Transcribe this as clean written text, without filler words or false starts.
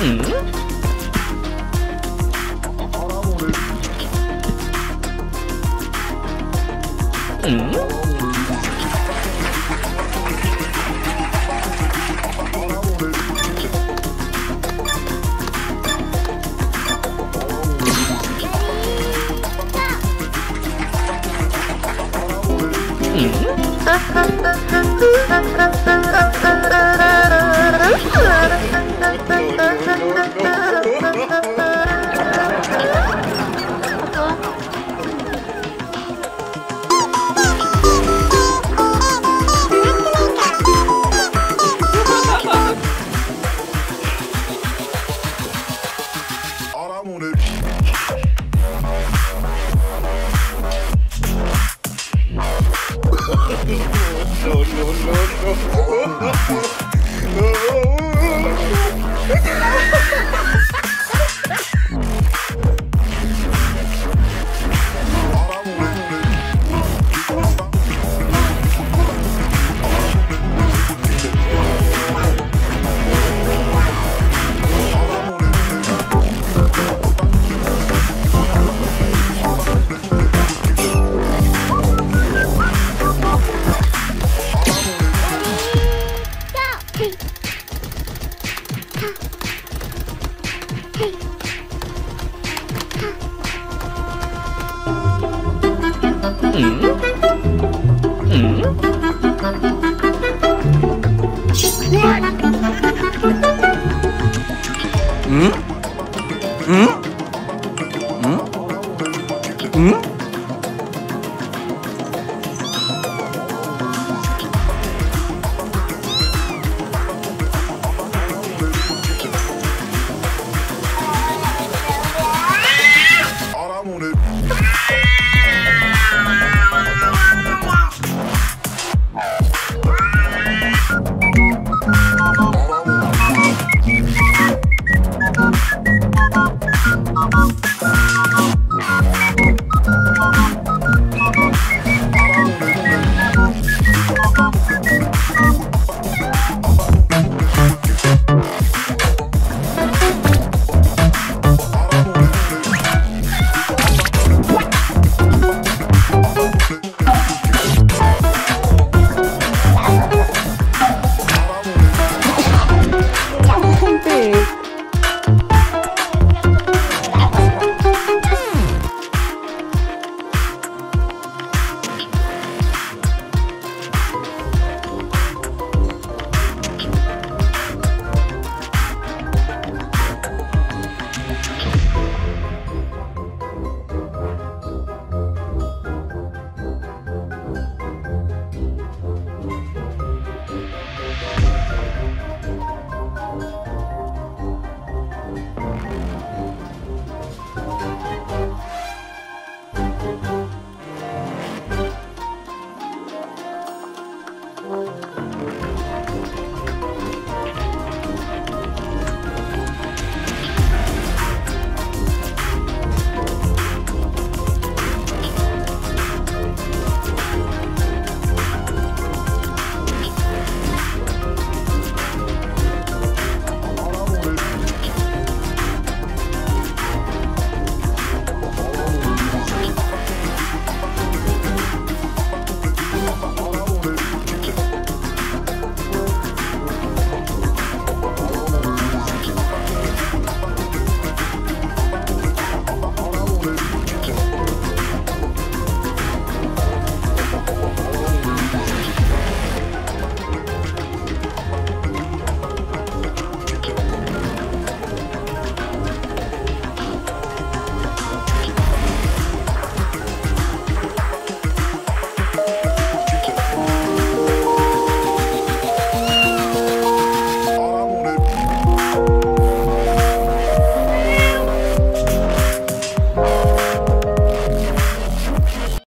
Hmm?